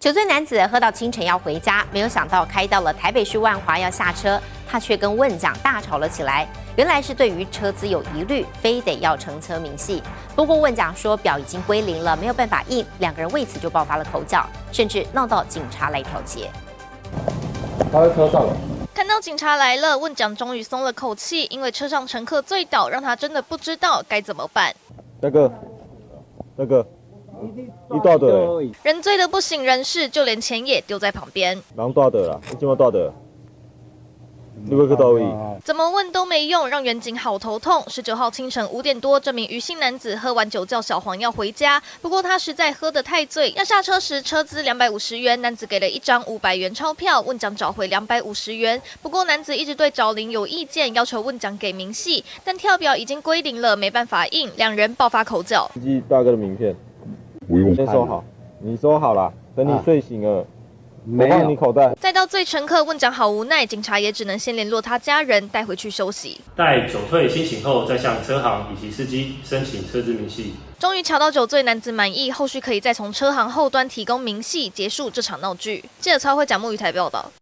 9岁男子喝到清晨要回家，没有想到开到了台北市万华要下车，他却跟问长大吵了起来。原来是对于车资有疑虑，非得要乘车明细。不过问长说表已经归零了，没有办法印，两个人为此就爆发了口角，甚至闹到警察来调解。他在车上了。 看到警察来了，问长终于松了口气，因为车上乘客醉倒，让他真的不知道该怎么办。那个，一大堆，人醉得不省人事，就连钱也丢在旁边。人大的啦，这么大的，你不知道而已。怎么问都没用，让远景好头痛。19号清晨5点多，这名余姓男子喝完酒叫小黄要回家，不过他实在喝得太醉，要下车时车资250元，男子给了一张500元钞票，问长找回250元。不过男子一直对找零有意见，要求问长给明细，但跳表已经归零了，没办法印，两人爆发口角。司机大哥的名片，不用，先收好，你收好了，等你睡醒了。没有你口袋。再到醉乘客问长好无奈，警察也只能先联络他家人带回去休息。待酒醉清醒后，再向车行以及司机申请车资明细。终于查到9醉男子满意，后续可以再从车行后端提供明细，结束这场闹剧。记者曹慧、蒋木于台报道。